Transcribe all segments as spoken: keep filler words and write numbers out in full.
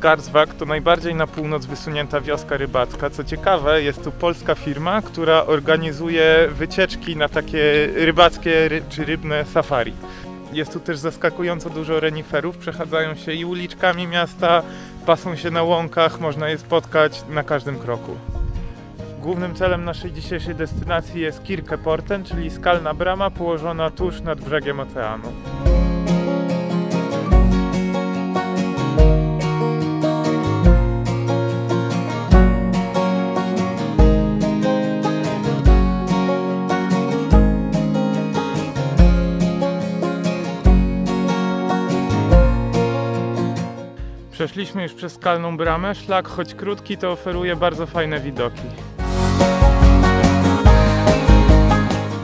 Skarsvåg to najbardziej na północ wysunięta wioska rybacka. Co ciekawe, jest tu polska firma, która organizuje wycieczki na takie rybackie ry czy rybne safari. Jest tu też zaskakująco dużo reniferów, przechadzają się i uliczkami miasta, pasą się na łąkach, można je spotkać na każdym kroku. Głównym celem naszej dzisiejszej destynacji jest Kirkeporten, czyli skalna brama położona tuż nad brzegiem oceanu. Przeszliśmy już przez skalną bramę. Szlak, choć krótki, to oferuje bardzo fajne widoki.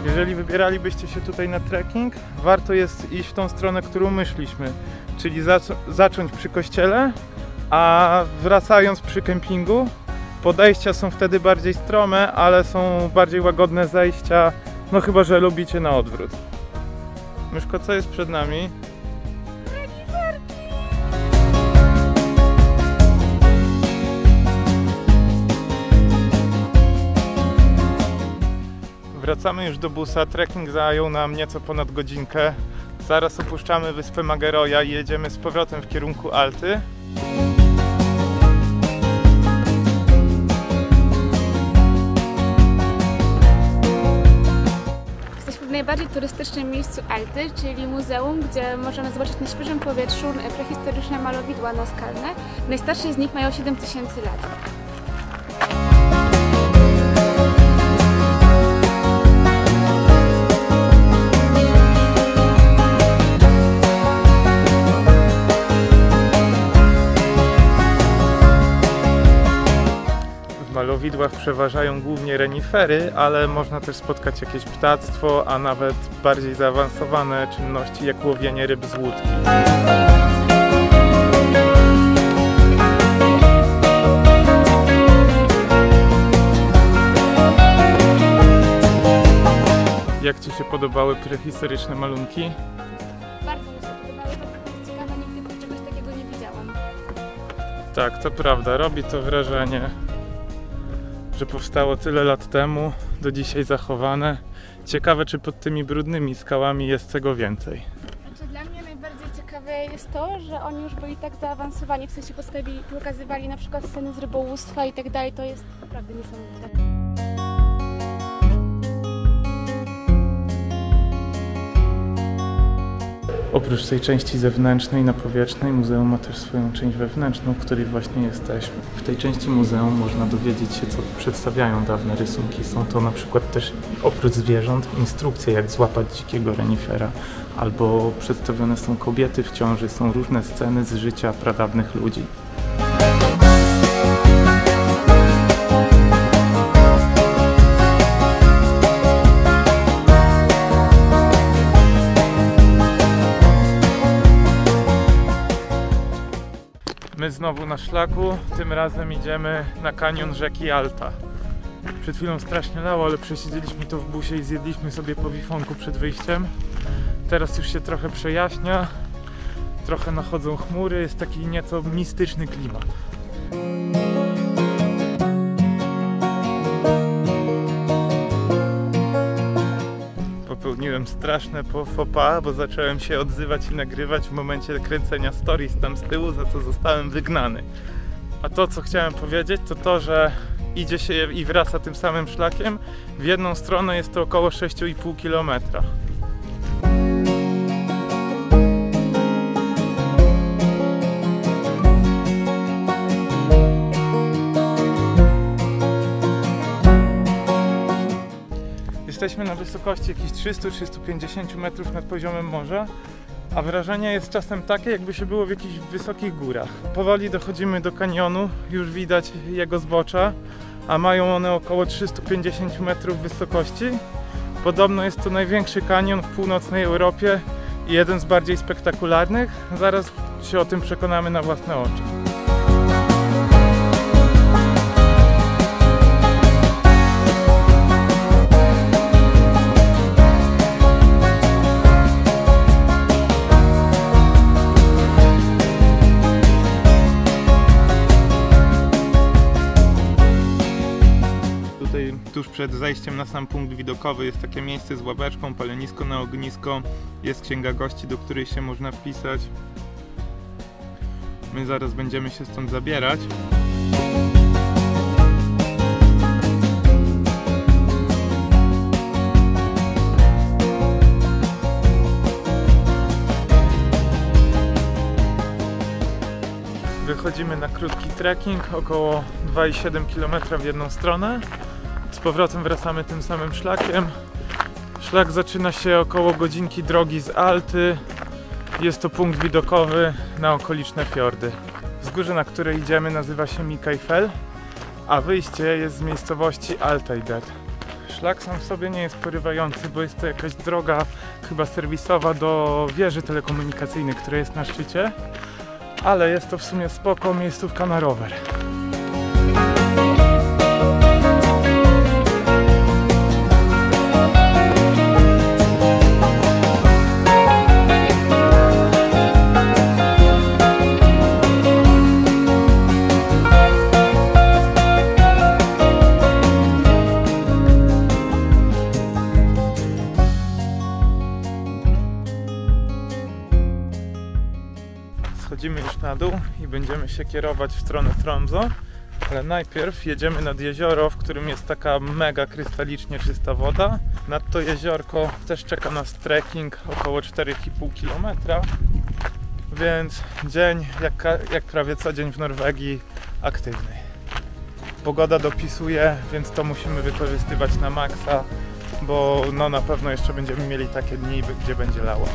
Jeżeli wybieralibyście się tutaj na trekking, warto jest iść w tą stronę, którą my szliśmy, czyli zacząć przy kościele, a wracając przy kempingu. Podejścia są wtedy bardziej strome, ale są bardziej łagodne zejścia, no chyba że lubicie na odwrót. Myszko, co jest przed nami? Wracamy już do busa, trekking zajął nam nieco ponad godzinkę. Zaraz opuszczamy wyspę Mageroja i jedziemy z powrotem w kierunku Alty. Jesteśmy w najbardziej turystycznym miejscu Alty, czyli muzeum, gdzie możemy zobaczyć na świeżym powietrzu prehistoryczne malowidła naskalne. Najstarsze z nich mają siedem tysięcy lat. W malowidłach przeważają głównie renifery, ale można też spotkać jakieś ptactwo, a nawet bardziej zaawansowane czynności jak łowienie ryb z łódki. Jak Ci się podobały prehistoryczne malunki? Bardzo mi się podobały, bardzo ciekawe, nigdy czegoś takiego nie widziałam. Tak, to prawda, robi to wrażenie, że powstało tyle lat temu, do dzisiaj zachowane. Ciekawe, czy pod tymi brudnymi skałami jest czego więcej. Znaczy, dla mnie najbardziej ciekawe jest to, że oni już byli tak zaawansowani, w sensie postawili, pokazywali na przykład sceny z rybołówstwa i tak dalej, to jest naprawdę niesamowite. Oprócz tej części zewnętrznej, napowietrznej, muzeum ma też swoją część wewnętrzną, w której właśnie jesteśmy. W tej części muzeum można dowiedzieć się, co przedstawiają dawne rysunki. Są to na przykład też, oprócz zwierząt, instrukcje, jak złapać dzikiego renifera. Albo przedstawione są kobiety w ciąży, są różne sceny z życia pradawnych ludzi. My znowu na szlaku, tym razem idziemy na kanion rzeki Alta. Przed chwilą strasznie lało, ale przesiedzieliśmy to w busie i zjedliśmy sobie po wifonku przed wyjściem. Teraz już się trochę przejaśnia, trochę nachodzą chmury, jest taki nieco mistyczny klimat. Popełniłem straszne faux pas, bo zacząłem się odzywać i nagrywać w momencie kręcenia stories tam z tyłu, za co zostałem wygnany. A to, co chciałem powiedzieć, to to, że idzie się i wraca tym samym szlakiem. W jedną stronę jest to około sześć i pół kilometra. Jesteśmy na wysokości jakichś trzystu do trzystu pięćdziesięciu metrów nad poziomem morza, a wrażenie jest czasem takie, jakby się było w jakichś wysokich górach. Powoli dochodzimy do kanionu, już widać jego zbocza, a mają one około trzystu pięćdziesięciu metrów wysokości. Podobno jest to największy kanion w północnej Europie i jeden z bardziej spektakularnych. Zaraz się o tym przekonamy na własne oczy. tuż przed zejściem na sam punkt widokowy jest takie miejsce z ławeczką, palenisko na ognisko, jest księga gości, do której się można wpisać. My zaraz będziemy się stąd zabierać. Wychodzimy na krótki trekking, około dwa i siedem kilometra w jedną stronę. Z powrotem wracamy tym samym szlakiem. Szlak zaczyna się około godzinki drogi z Alty. Jest to punkt widokowy na okoliczne fiordy. Wzgórze, na które idziemy, nazywa się Mikkaltinden, a wyjście jest z miejscowości Alteidet. Szlak sam w sobie nie jest porywający, bo jest to jakaś droga chyba serwisowa do wieży telekomunikacyjnej, która jest na szczycie. Ale jest to w sumie spoko miejscówka na rower. Schodzimy już na dół i będziemy się kierować w stronę Tromso, ale najpierw jedziemy nad jezioro, w którym jest taka mega krystalicznie czysta woda. Nad to jeziorko też czeka nas trekking około cztery i pół kilometra, więc dzień jak, jak prawie co dzień w Norwegii aktywny. Pogoda dopisuje, więc to musimy wykorzystywać na maksa, bo no, na pewno jeszcze będziemy mieli takie dni, gdzie będzie lało.